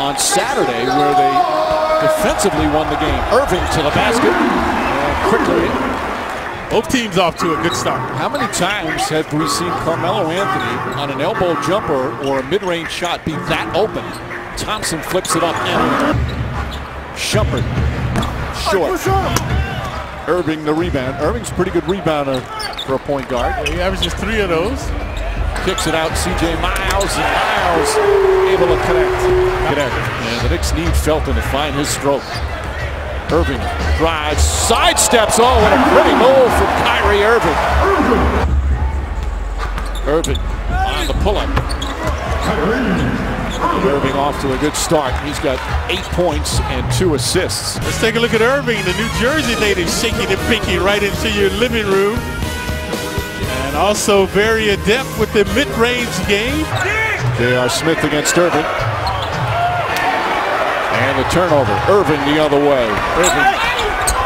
on Saturday where they defensively won the game. Irving to the basket. And quickly. Both teams off to a good start. How many times have we seen Carmelo Anthony on an elbow jumper or a mid-range shot be that open? Thompson flips it up and Shumpert short. Irving the rebound. Irving's a pretty good rebounder for a point guard. He averages 3 of those. Kicks it out, C.J. Miles, and Miles able to connect. And the Knicks need Felton to find his stroke. Irving drives, sidesteps. Oh, what a pretty goal from Kyrie Irving. Irving on the pull-up. Irving off to a good start. He's got 8 points and 2 assists. Let's take a look at Irving, the New Jersey native, shaking the pinky right into your living room. And also very adept with the mid-range game. J.R. Smith against Irving. And the turnover. Irving the other way. Irving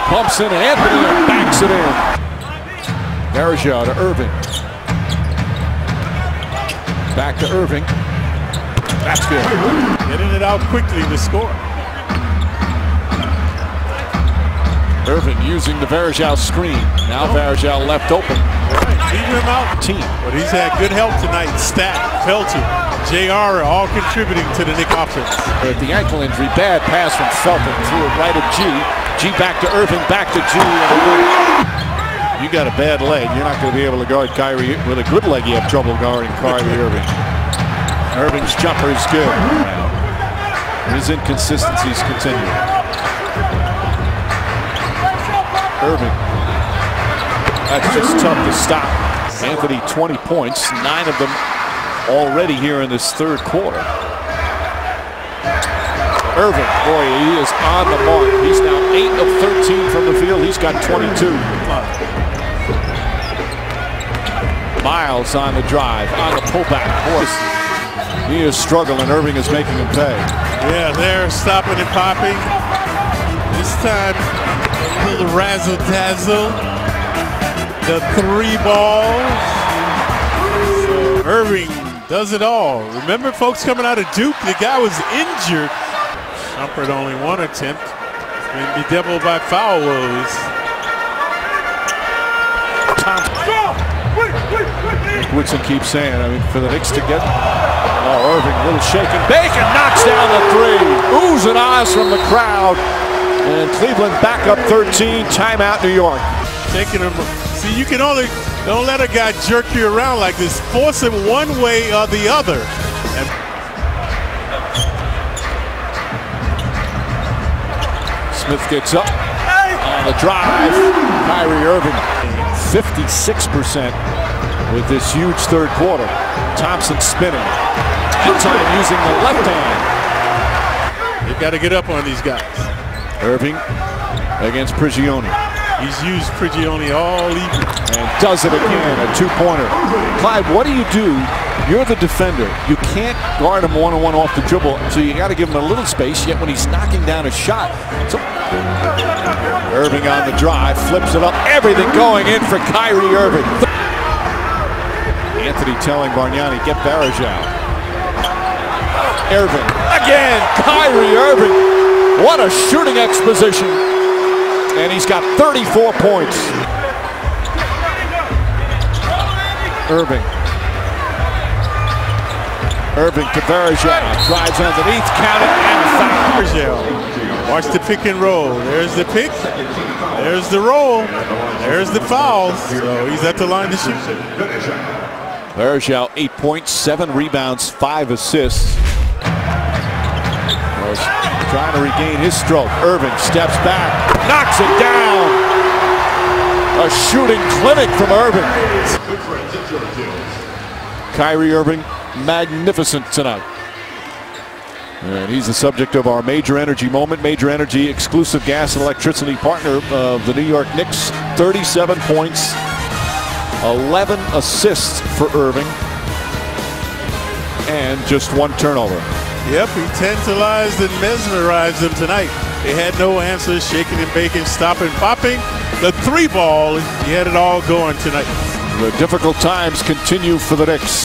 pumps in Anthony and backs it in. Varejao to Irving. Back to Irving. That's good. Getting it out quickly to score. Irving using the Varejao screen. Now Varejao left open. Right, leave him out. Team. But he's had good help tonight. Stack, Felton, J.R. all contributing to the Knicks offense. The ankle injury, bad pass from Felton. Threw it right at G. G back to Irving, back to G. You got a bad leg. You're not going to be able to guard Kyrie. With a good leg, you have trouble guarding Kyrie Irving. Irving's jumper is good. And his inconsistencies continue. Irving. That's just tough to stop. Anthony, 20 points, 9 of them already here in this third quarter. Irving, boy, he is on the mark. He's now 8 of 13 from the field. He's got 22. Miles on the drive, on the pullback. Horse. He is struggling. Irving is making him pay. Yeah, they're stopping and popping. This time, a little razzle-dazzle. The 3 balls. So Irving does it all. Remember, folks, coming out of Duke, the guy was injured. Shumpert only 1 attempt. And bedeviled by foul woes. Woodson keeps saying, I mean, for the Knicks to get... Oh, Irving, a little shaken. Bacon knocks down the 3. Oohs and ahs from the crowd. And Cleveland back up 13. Timeout, New York. Taking him. See, you can only don't let a guy jerk you around like this. Force him one way or the other. And Smith gets up on the drive. Kyrie Irving, 56% with this huge third quarter. Thompson spinning. That time using the left hand. They've got to get up on these guys. Irving against Prigioni. He's used Prigioni all evening. And does it again, a 2-pointer. Clyde, what do? You're the defender. You can't guard him one-on-one off the dribble, so you got to give him a little space, yet when he's knocking down a shot. Irving on the drive, flips it up. Everything going in for Kyrie Irving. Anthony telling Bargnani, get Varejao. Irving again. Kyrie Irving, what a shooting exposition, and he's got 34 points. Irving to Varejao, drives underneath, counted, and foul. Watch the pick and roll. There's the pick, there's the roll, there's the fouls. So he's at the line to shoot. Varejao, 8 points, 7 rebounds, 5 assists. Trying to regain his stroke. Irving steps back, knocks it down. A shooting clinic from Irving. Kyrie Irving, magnificent tonight. And he's the subject of our Major Energy Moment. Major Energy, exclusive gas and electricity partner of the New York Knicks. 37 points, 11 assists for Irving, and just 1 turnover. Yep, he tantalized and mesmerized them tonight. They had no answers, shaking and baking, stopping, popping. The 3 ball, he had it all going tonight. The difficult times continue for the Knicks.